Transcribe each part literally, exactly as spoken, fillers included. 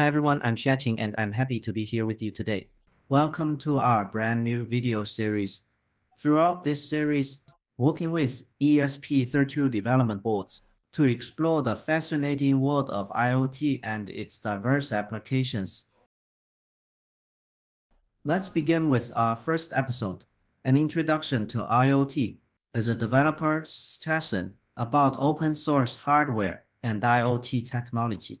Hi everyone, I'm Chating and I'm happy to be here with you today. Welcome to our brand new video series. Throughout this series, working with E S P thirty-two development boards to explore the fascinating world of IoT and its diverse applications. Let's begin with our first episode, an introduction to IoT as a developer session about open source hardware and IoT technology.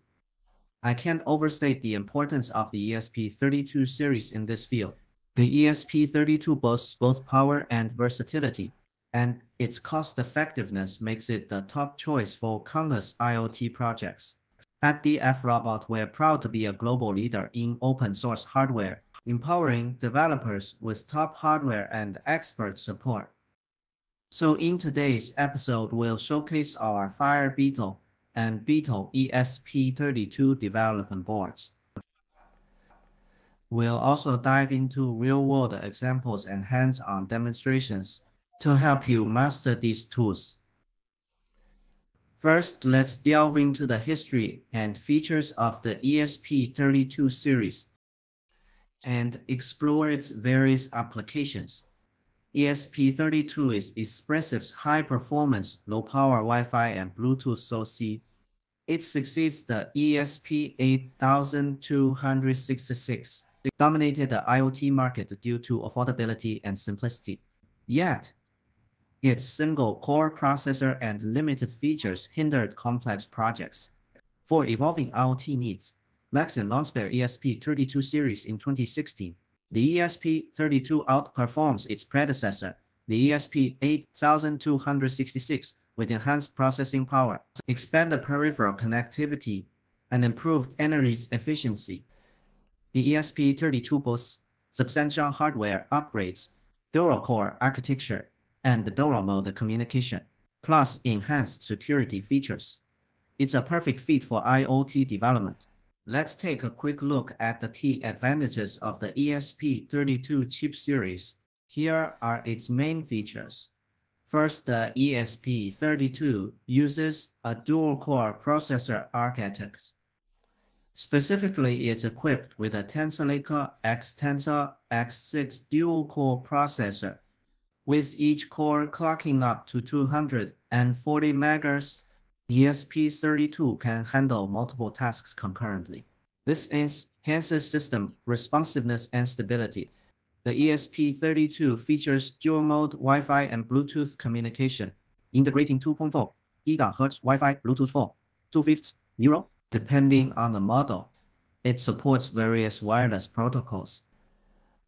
I can't overstate the importance of the E S P thirty-two series in this field. The E S P thirty-two boasts both power and versatility, and its cost-effectiveness makes it the top choice for countless IoT projects. At DFRobot, we're proud to be a global leader in open-source hardware, empowering developers with top hardware and expert support. So in today's episode, we'll showcase our FireBeetle and Beetle E S P thirty-two development boards. We'll also dive into real-world examples and hands-on demonstrations to help you master these tools. First, let's delve into the history and features of the E S P thirty-two series and explore its various applications. E S P thirty-two is Espressif's high-performance, low-power Wi-Fi and Bluetooth O C. It succeeds the E S P eighty-two sixty-six, dominated the IoT market due to affordability and simplicity. Yet, its single-core processor and limited features hindered complex projects. For evolving IoT needs, Maxim launched their E S P thirty-two series in twenty sixteen. The E S P thirty-two outperforms its predecessor, the E S P eighty-two sixty-six, with enhanced processing power, expanded peripheral connectivity, and improved energy efficiency. The E S P thirty-two boasts substantial hardware upgrades, dual-core architecture, and dual-mode communication, plus enhanced security features. It's a perfect fit for IoT development. Let's take a quick look at the key advantages of the E S P thirty-two chip series. Here are its main features. First, the E S P thirty-two uses a dual-core processor architecture. Specifically, it's equipped with a Tensilica Xtensa X six dual-core processor, with each core clocking up to two hundred forty megahertz. E S P thirty-two can handle multiple tasks concurrently. This enhances system responsiveness and stability. The E S P thirty-two features dual-mode Wi-Fi and Bluetooth communication, integrating two point four gigahertz Wi-Fi, Bluetooth four, two fifths euro, depending on the model. It supports various wireless protocols.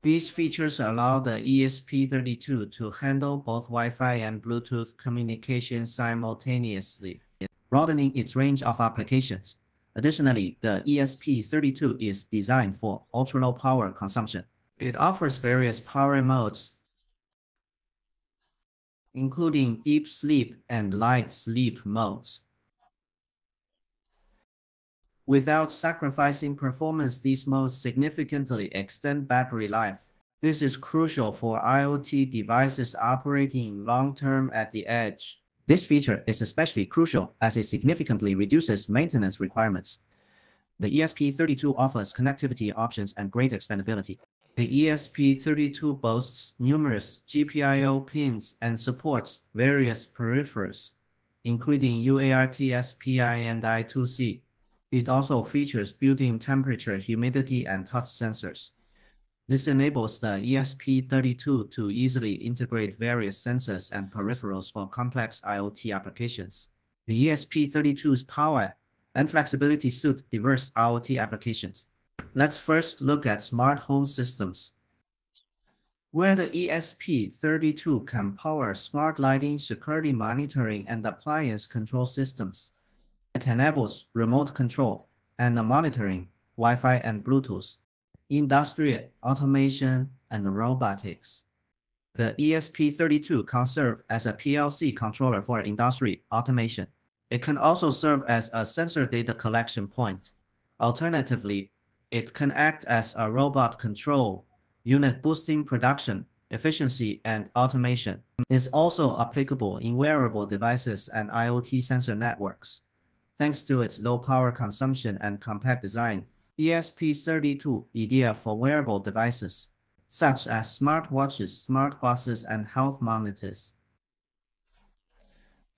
These features allow the E S P thirty-two to handle both Wi-Fi and Bluetooth communication simultaneously, broadening its range of applications. Additionally, the E S P thirty-two is designed for ultra-low power consumption. It offers various power modes, including deep sleep and light sleep modes. Without sacrificing performance, these modes significantly extend battery life. This is crucial for IoT devices operating long-term at the edge. This feature is especially crucial as it significantly reduces maintenance requirements. The E S P thirty-two offers connectivity options and great expandability. The E S P thirty-two boasts numerous G P I O pins and supports various peripherals, including U A R T, S P I, and I two C. It also features built-in temperature, humidity, and touch sensors. This enables the E S P thirty-two to easily integrate various sensors and peripherals for complex IoT applications. The E S P thirty-two's power and flexibility suit diverse IoT applications. Let's first look at smart home systems, where the E S P thirty-two can power smart lighting, security monitoring, and appliance control systems. It enables remote control and monitoring, Wi-Fi and Bluetooth, industrial automation, and robotics. The E S P thirty-two can serve as a P L C controller for industry automation. It can also serve as a sensor data collection point. Alternatively, it can act as a robot control unit, boosting production efficiency and automation. It's also applicable in wearable devices and IoT sensor networks. Thanks to its low power consumption and compact design, E S P thirty-two idea for wearable devices, such as smartwatches, smartglasses, and health monitors.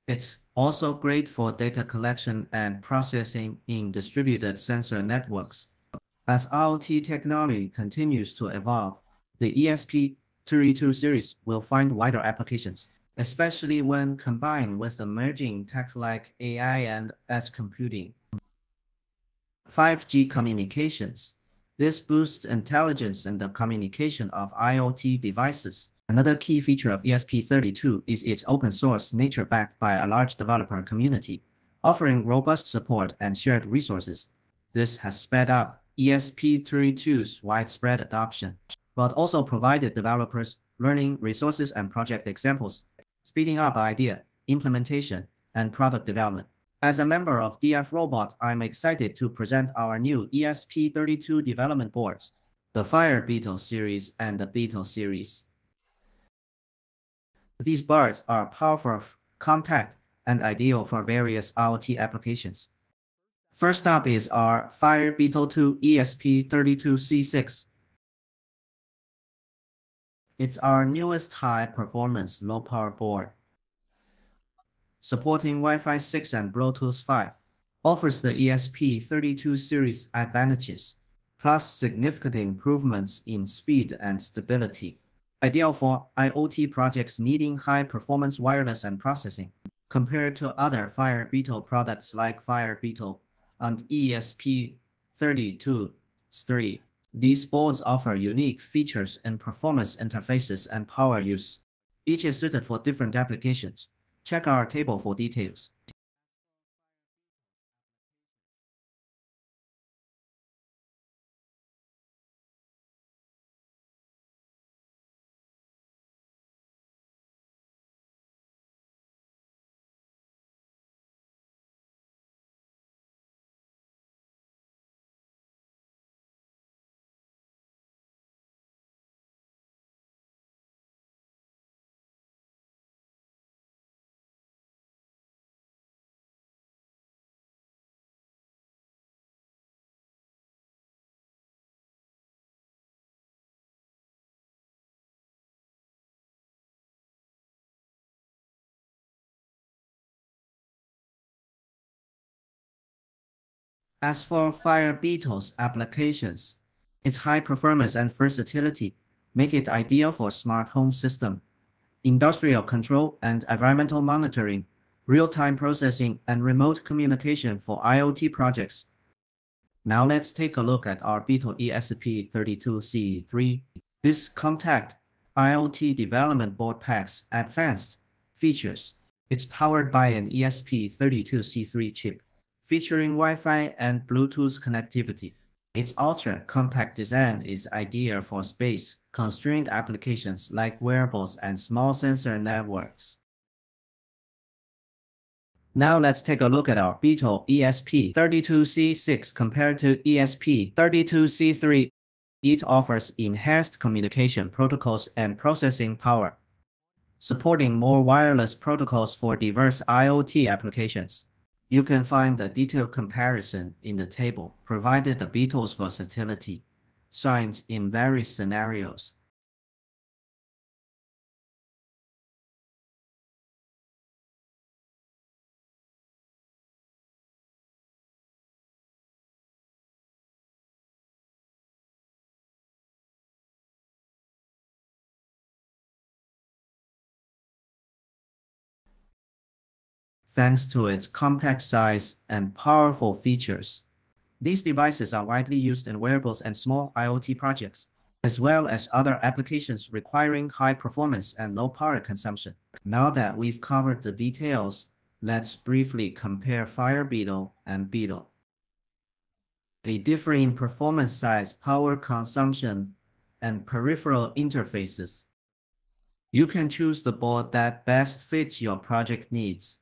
It's also great for data collection and processing in distributed sensor networks. As IoT technology continues to evolve, the E S P thirty-two series will find wider applications, especially when combined with emerging tech like A I and edge computing. five G communications. This boosts intelligence in the communication of IoT devices. Another key feature of E S P thirty-two is its open-source nature backed by a large developer community, offering robust support and shared resources. This has sped up E S P thirty-two's widespread adoption, but also provided developers learning resources and project examples, speeding up idea, implementation, and product development. As a member of DFRobot, I'm excited to present our new E S P thirty-two development boards, the FireBeetle series and the Beetle series. These boards are powerful, compact, and ideal for various IoT applications. First up is our FireBeetle two E S P thirty-two C six. It's our newest high-performance low-power board. Supporting Wi-Fi six and Bluetooth five, offers the E S P thirty-two series advantages, plus significant improvements in speed and stability. Ideal for IoT projects needing high-performance wireless and processing, compared to other FireBeetle products like FireBeetle and E S P thirty-two C three. These boards offer unique features in performance interfaces and power use. Each is suited for different applications. Check our table for details. As for FireBeetle's applications, its high performance and versatility make it ideal for smart home system, industrial control and environmental monitoring, real-time processing, and remote communication for IoT projects. Now let's take a look at our Beetle E S P thirty-two C three. This compact IoT development board packs advanced features. It's powered by an E S P thirty-two C three chip, featuring Wi-Fi and Bluetooth connectivity. Its ultra-compact design is ideal for space-constrained applications like wearables and small sensor networks. Now let's take a look at our Beetle E S P thirty-two C six compared to E S P thirty-two C three. It offers enhanced communication protocols and processing power, supporting more wireless protocols for diverse IoT applications. You can find the detailed comparison in the table, provided the Beetle's versatility shines in various scenarios. Thanks to its compact size and powerful features, these devices are widely used in wearables and small IoT projects, as well as other applications requiring high performance and low power consumption. Now that we've covered the details, let's briefly compare FireBeetle and Beetle. They differ in performance size, power consumption, and peripheral interfaces. You can choose the board that best fits your project needs.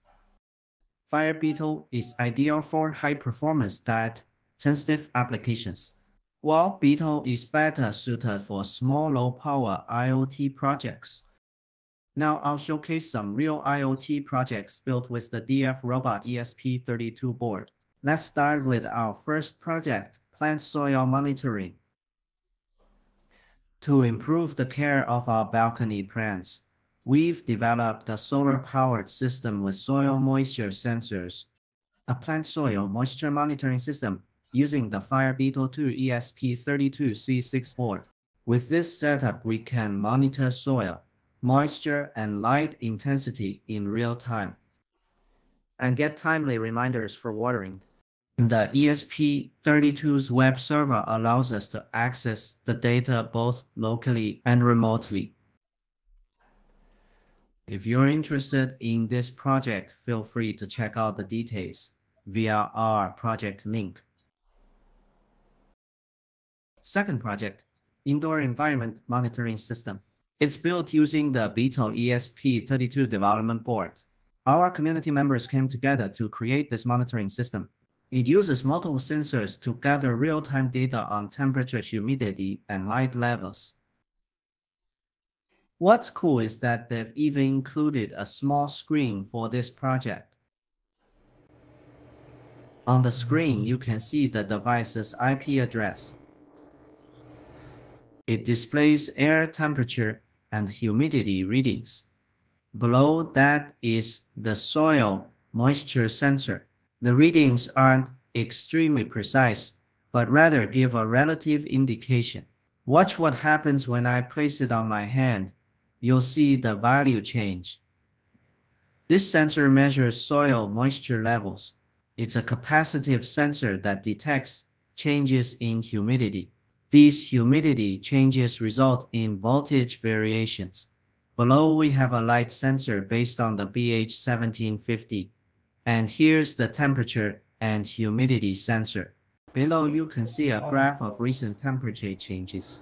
FireBeetle is ideal for high-performance data-sensitive applications, while Beetle is better suited for small low-power IoT projects. Now I'll showcase some real IoT projects built with the DFRobot E S P thirty-two board. Let's start with our first project, plant soil monitoring to improve the care of our balcony plants. We've developed a solar-powered system with soil moisture sensors, a plant soil moisture monitoring system using the FireBeetle two E S P thirty-two C six board. With this setup, we can monitor soil, moisture, and light intensity in real time, and get timely reminders for watering. The E S P thirty-two's web server allows us to access the data both locally and remotely. If you're interested in this project, feel free to check out the details via our project link. Second project, Indoor Environment Monitoring System. It's built using the Beetle E S P thirty-two development board. Our community members came together to create this monitoring system. It uses multiple sensors to gather real-time data on temperature, humidity, and light levels. What's cool is that they've even included a small screen for this project. On the screen, you can see the device's I P address. It displays air temperature and humidity readings. Below that is the soil moisture sensor. The readings aren't extremely precise, but rather give a relative indication. Watch what happens when I place it on my hand. You'll see the value change. This sensor measures soil moisture levels. It's a capacitive sensor that detects changes in humidity. These humidity changes result in voltage variations. Below, we have a light sensor based on the B H seventeen fifty. And here's the temperature and humidity sensor. Below, you can see a graph of recent temperature changes.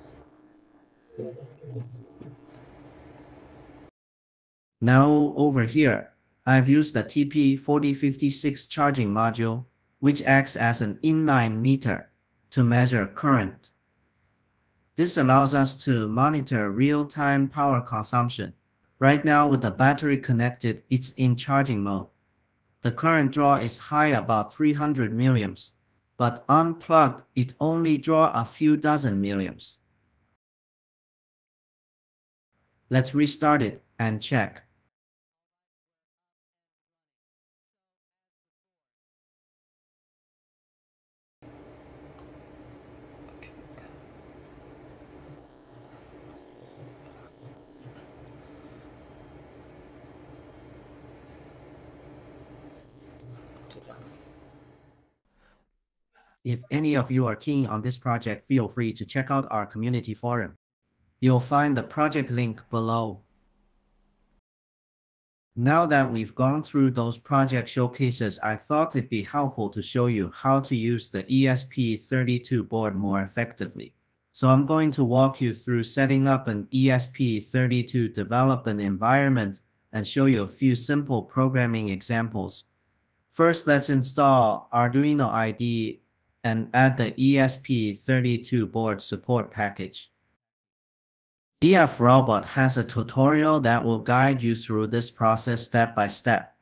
Now over here, I've used the T P forty fifty-six charging module, which acts as an inline meter, to measure current. This allows us to monitor real-time power consumption. Right now, with the battery connected, it's in charging mode. The current draw is high, about three hundred milliamps, but unplugged, it only draws a few dozen milliamps. Let's restart it and check. If any of you are keen on this project, feel free to check out our community forum. You'll find the project link below. Now that we've gone through those project showcases, I thought it'd be helpful to show you how to use the E S P thirty-two board more effectively. So I'm going to walk you through setting up an E S P thirty-two development environment and show you a few simple programming examples. First, let's install Arduino I D E and add the E S P thirty-two board support package. DFRobot has a tutorial that will guide you through this process step by step.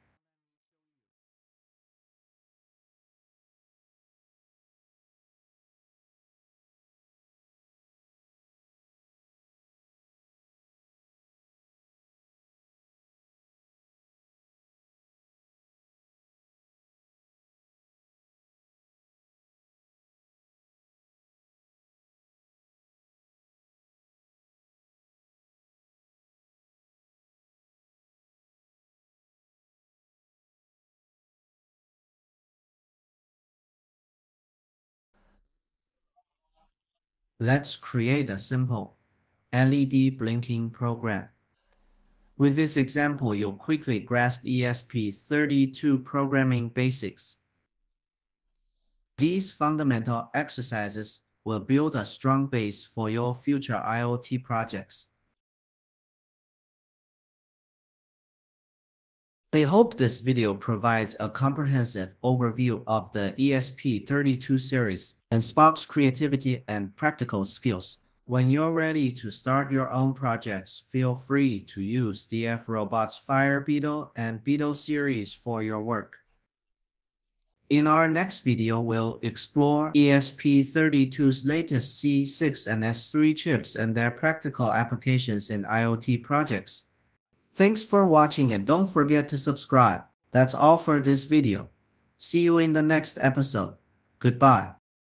Let's create a simple L E D blinking program. With this example, you'll quickly grasp E S P thirty-two programming basics. These fundamental exercises will build a strong base for your future I O T projects. I hope this video provides a comprehensive overview of the E S P thirty-two series and sparks creativity and practical skills. When you're ready to start your own projects, feel free to use DFRobot's FireBeetle and Beetle series for your work. In our next video, we'll explore E S P thirty-two's latest C six and S three chips and their practical applications in IoT projects. Thanks for watching and don't forget to subscribe. That's all for this video. See you in the next episode. Goodbye.